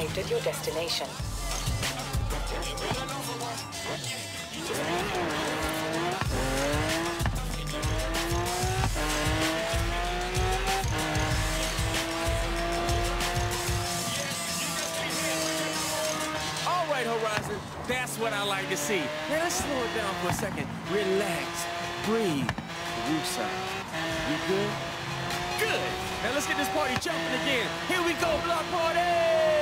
arrived at your destination. All right, Horizon, that's what I like to see. Now let's slow it down for a second. Relax, breathe. Roof you good? Good. Now let's get this party jumping again. Here we go, block party!